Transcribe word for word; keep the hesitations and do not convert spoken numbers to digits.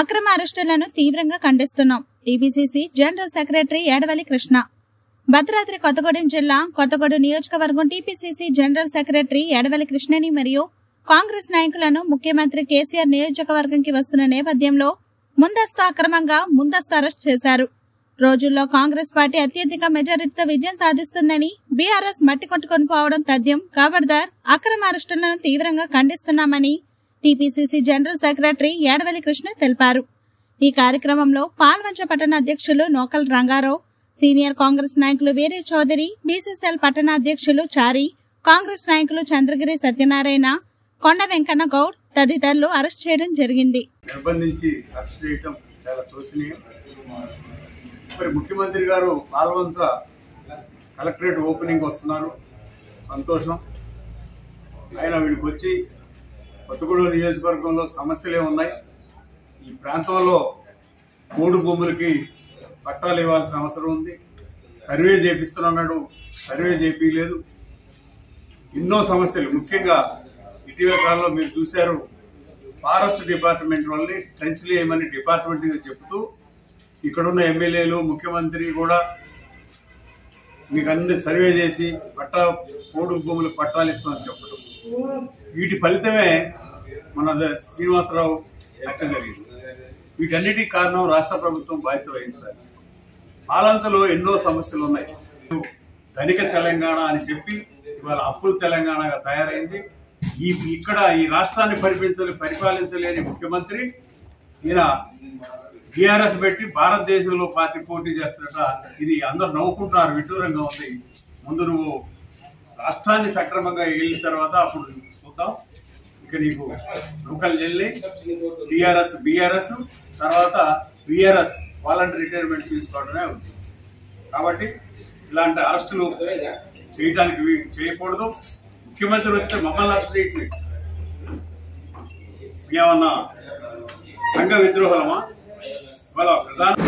అక్రమ అరెస్టులను తీవ్రంగా ఖండిస్తున్నాం. TPCC general secretary Yadavalli Krishna. Bhadradri Kothagudem జిల్లా కొత్తగూడెం నియోజకవర్గం టీపీసీసీ జనరల్ సెక్రటరీ యాడవల్లి కృష్ణని మరియు కాంగ్రెస్ నాయకులను ముఖ్యమంత్రి కేసీఆర్ నియోజకవర్గంకి వస్తున్న నేపథ్యంలో ముందస్తు అక్రమంగా ముందస్తు అరెస్ట్ చేశారు. రోజుల్లో కాంగ్రెస్ పార్టీ అత్యధిక మెజారిటీతో విజయం సాధిస్తుందని బీఆర్ఎస్ మట్టి కొట్టుకొని పోవడం తథ్యం. కాబర్దార్ అక్రమ అరెస్టులను తీవ్రంగా ఖండిస్తున్నామని TPCC general secretary Yadavalli Krishna తెలిపారు. ఈ కార్యక్రమంలో పాల్వంచ పట్టణ అధ్యక్షులు నోకల్ రంగారావు, సీనియర్ కాంగ్రెస్ నాయకులు వీరే చౌదరి, బీసీసీఎల్ పట్టణ అధ్యక్షులు చారి, కాంగ్రెస్ నాయకులు చంద్రగిరి సత్యనారాయణ కొండ, వెంకన్న గౌడ్ తదితరులు అరెస్ట్ చేయడం జరిగింది. నిర్బంధించి అరెస్ట్ చేయడం చాలా శోచనీయం. మరి ముఖ్యమంత్రి గారు పాల్వంచ కలెక్టరేట్ ఓపెనింగ్ వస్తున్నారు, సంతోషం. ఆయన వీడికి వచ్చి కొత్తగూడెం నియోజకవర్గంలో సమస్యలే ఉన్నాయి, ఈ ప్రాంతంలో మూడు భూములకి పట్టాలు ఇవ్వాల్సిన అవసరం ఉంది, సర్వే చేపిస్తున్నాడు, సర్వే చేపియలేదు, ఎన్నో సమస్యలు. ముఖ్యంగా ఇటీవల కాలంలో మీరు చూశారు, ఫారెస్ట్ డిపార్ట్మెంట్ వాళ్ళని ట్రెంచ్లు వేయమని డిపార్ట్మెంట్గా చెప్తూ ఇక్కడున్న ఎమ్మెల్యేలు ముఖ్యమంత్రి కూడా మీకు అందరి సర్వే చేసి పట్టా మూడు భూములకు పట్టాలు ఇస్తామని చెప్పడం, వీటి ఫలితమే మన శ్రీనివాసరావు హత్య జరిగింది. వీటన్నిటికీ కారణం రాష్ట్ర ప్రభుత్వం బాధ్యత వహించాలి. పాలంతలో ఎన్నో సమస్యలు ఉన్నాయి. ధనిక తెలంగాణ అని చెప్పి ఇవాళ అప్పుల తెలంగాణగా తయారైంది. ఈ ఇక్కడ ఈ రాష్ట్రాన్ని పరిపించలే పరిపాలించలేని ముఖ్యమంత్రి ఈయన బీఆర్ఎస్ పెట్టి భారతదేశంలో పార్టీ పోటీ చేస్తున్నట్ట ఇది అందరు నవ్వుకుంటున్నారు, విడ్డూరంగా ఉంది. ముందు నువ్వు రాష్ట్రాన్ని సక్రమంగా వెళ్ళిన తర్వాత అప్పుడు చూద్దాం. ఇక నీకు లోకల్ వెళ్ళి టీఆర్ఎస్ బీఆర్ఎస్ తర్వాత బీఆర్ఎస్ వాళ్ళని రిటైర్మెంట్ తీసుకోవడమే ఉంది. కాబట్టి ఇలాంటి అరెస్టులు చేయడానికి చేయకూడదు. ముఖ్యమంత్రి వస్తే మమ్మల్ని అరెస్ట్ చేయట్లేదు, ఏమన్నా సంఘ విద్రోహలమా? ప్రధాన